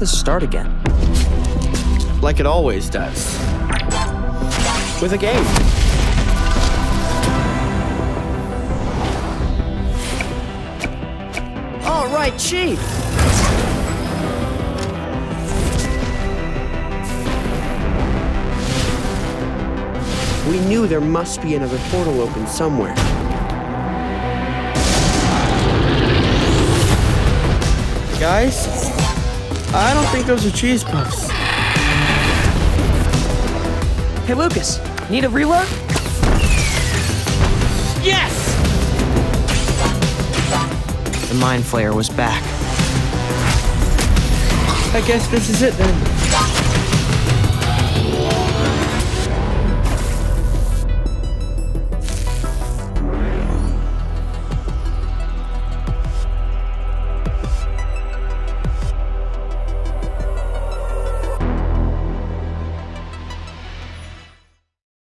this start again? Like it always does. With a game. All right, Chief. We knew there must be another portal open somewhere. Guys, I don't think those are cheese puffs. Hey, Lucas, need a reload? Yes! The Mind Flayer was back. I guess this is it then.